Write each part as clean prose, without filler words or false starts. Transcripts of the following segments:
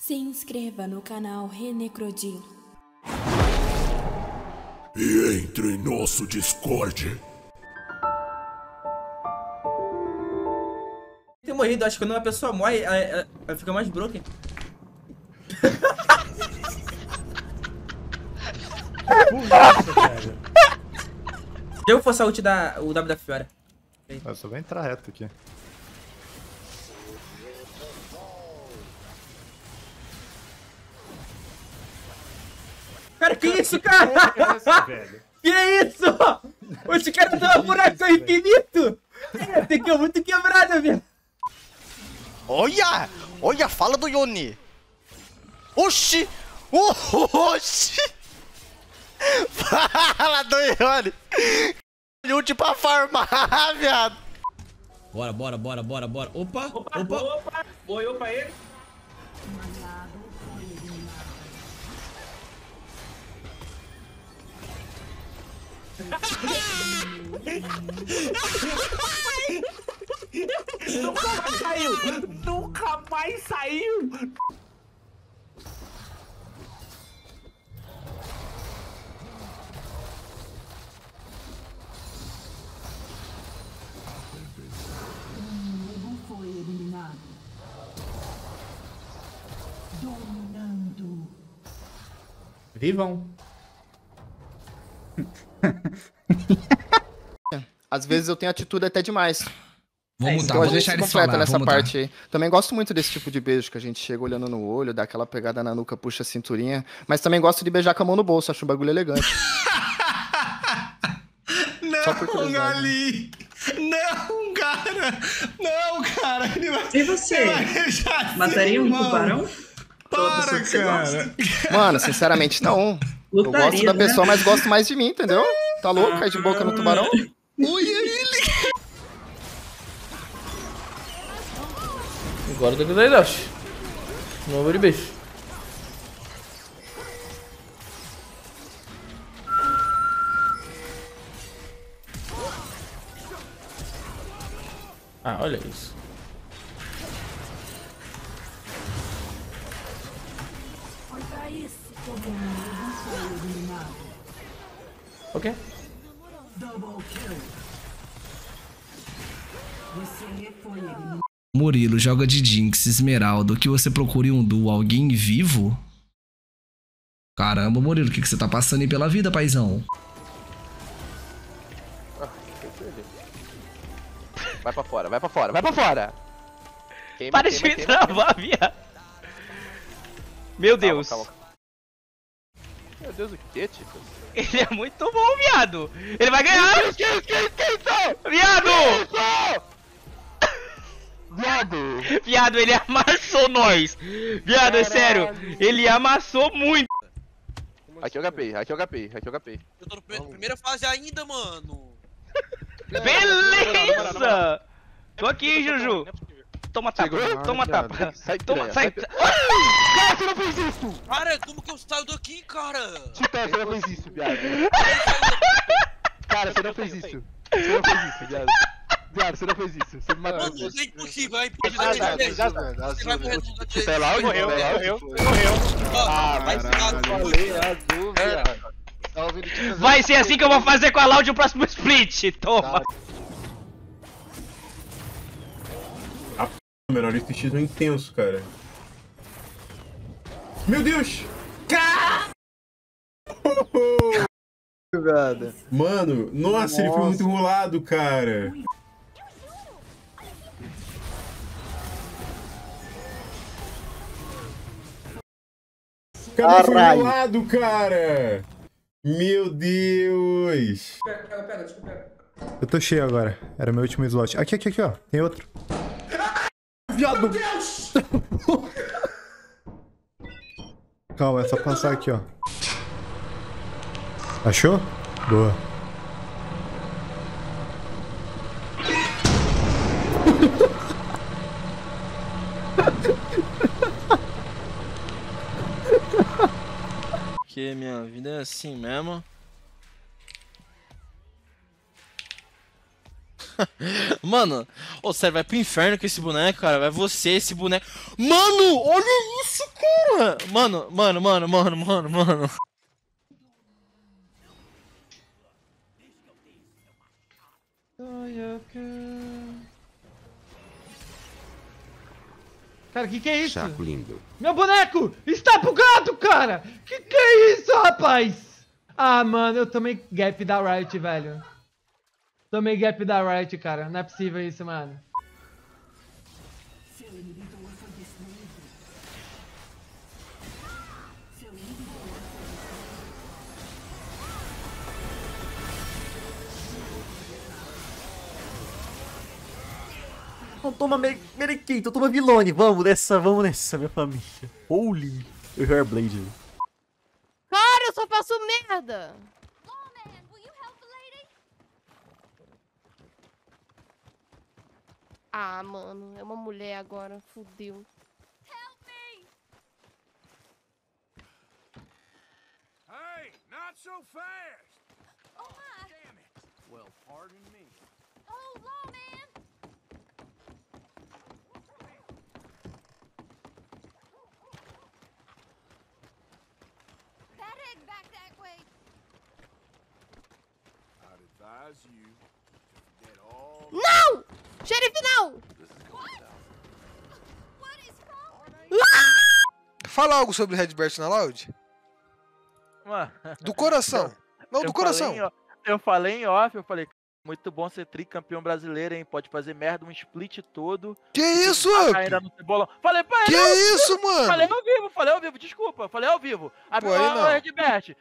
Se inscreva no canal Renecrodilo. E entre em nosso Discord. Tem morrido, acho que quando uma pessoa morre, ela fica mais broken. Nossa, velho. Devo forçar o ult da Fiora. Eu só vou entrar reto aqui. Cara, que isso, cara? Que é isso, velho? Que é isso? Os caras dão um buraco infinito! Tem que muito quebrada, velho! Olha! Olha a fala do Yoni! Oxi! Oxi! Fala do Yoni! Ult pra farmar, viado! Bora, bora, bora, bora, bora! Opa! Opa! Opa! Opa. Boiou pra ele! Nunca mais saiu! Nunca mais saiu! O foi eliminado. Dominando. Vivam! Às vezes eu tenho atitude até demais. Vamos então, vamos deixar eles falar nessa parte aí. Também gosto muito desse tipo de beijo que a gente chega olhando no olho, dá aquela pegada na nuca, puxa a cinturinha. Mas também gosto de beijar com a mão no bolso, acho um bagulho elegante. Não, Gali! Não, cara! Não, cara! E você? Mataria um tubarão? Para, cara! Mano, sinceramente, não. Lutaria, eu gosto da pessoa, né? Mas gosto mais de mim, entendeu? Tá louco? Cai de boca no tubarão? Ui, ele! Agora tem que dar dash. Novo de bicho. Ah, olha isso. Olha isso, todo mundo. Ok. Murilo joga de Jinx, Esmeralda. O que você procura em um duo? Alguém vivo? Caramba, Murilo, o que você tá passando aí pela vida, paizão? Vai pra fora, vai pra fora, vai pra fora! Queima, para de me travar, viado! Meu Deus! Calma, calma. Meu Deus, o que, tipo? Ele é muito bom, viado! Ele vai ganhar! Que isso? Viado! Viado, ele amassou nós! Viado, é sério! Ele amassou muito! Aqui eu gapei, aqui eu gapei, aqui eu gapei. Eu tô na primeira fase ainda, mano! Beleza! Tô aqui, Juju! Toma tapa, toma tapa. Sai, toma, sai. Cara, você não fez isso! Cara, como que eu saio daqui, cara? Titã, você não fez isso, viado. Cara, você não fez isso. Você não fez isso, viado. Viado, você não fez isso. Você me matou. Mano, isso é impossível, é impossível. Você vai morrer tudo aqui. Titã lá, morreu. Ah, vai ser azul, viado. Vai ser assim que eu vou fazer com a Loud o próximo split. Toma. Melhor esse estilo intenso, cara. Meu Deus! Mano, nossa, ele foi muito enrolado, cara. Cara, ele foi enrolado, cara. Meu Deus. Eu tô cheio agora. Era meu último slot. Aqui, aqui, aqui, ó. Tem outro. Meu Deus! Calma, é só passar aqui, ó. Achou? Boa. Porque minha vida é assim mesmo. Mano, ô, sério, vai pro inferno com esse boneco, cara. Vai você, esse boneco. Mano, olha isso, cara. Mano. Cara, que é isso? Chaco lindo. Meu boneco está bugado, cara! Que é isso, rapaz? Ah, mano, eu tomei gap da Riot, velho. Tomei gap da Riot, cara. Não é possível isso, mano. Não toma Merequito, toma Vilone. Vamos nessa, minha família. Holy. Eu já Blade. Cara, eu só faço merda. Ah, mano, é uma mulher agora. Fudeu. Help me. Hey, not so fast. Oh, my. Damn it. Well, pardon me. Oh, long man. Não! Xerife, não! Fala algo sobre o Redbert na Loud. Do coração. Não, do coração. Eu falei em off, eu falei, muito bom ser tricampeão brasileiro, hein? Pode fazer merda, um split todo. Que isso, ainda no cebolão. Falei pra ele. Que isso, mano? Falei ao vivo, desculpa. Falei ao vivo. Pô, aí não. Redbert,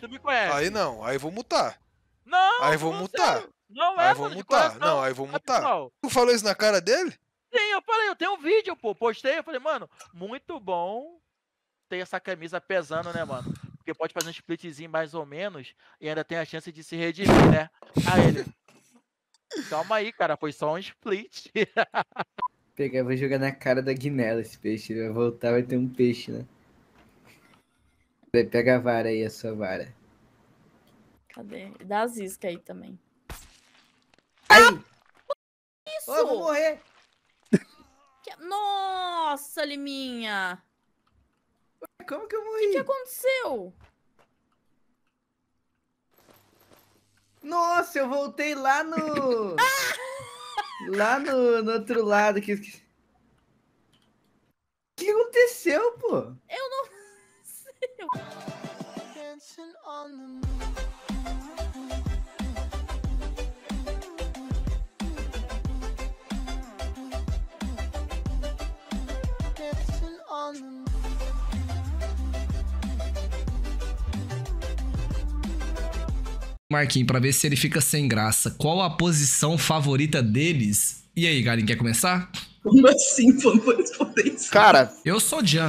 tu me conhece. Aí não, aí vou mutar. Não, aí vou mutar. Não é, mano, de coração. Não, aí vou mutar. Tu falou isso na cara dele? Sim, eu falei, eu tenho um vídeo, pô, postei, eu falei, mano, muito bom ter essa camisa pesando, né, mano? Porque pode fazer um splitzinho mais ou menos e ainda tem a chance de se redimir, né? Aí ele, calma aí, cara, foi só um split. Pegar, vou jogar na cara da Guinela esse peixe, ele vai voltar, vai ter um peixe, né? Pega a vara aí, a sua vara. Cadê? Dá as iscas aí também. Ai! Isso! Eu vou morrer! Nossa, Liminha! Como que eu morri? O que aconteceu? Nossa, eu voltei lá no... lá no outro lado. O que aconteceu, pô? Eu não sei. Marquinhos, pra ver se ele fica sem graça. Qual a posição favorita deles? E aí, Garen, quer começar? Como assim? Vamos responder isso. Cara, eu sou jungle.